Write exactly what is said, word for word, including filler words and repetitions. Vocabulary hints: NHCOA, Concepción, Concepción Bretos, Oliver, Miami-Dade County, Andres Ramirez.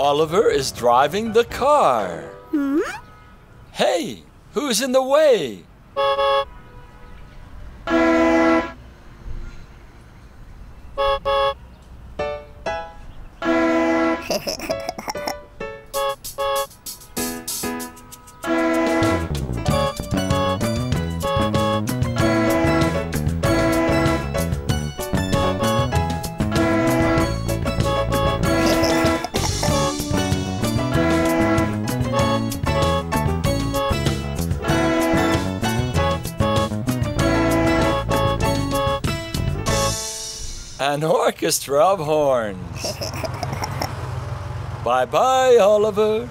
Oliver is driving the car. Hmm? Hey, who's in the way? An orchestra of horns. Bye-bye, Oliver.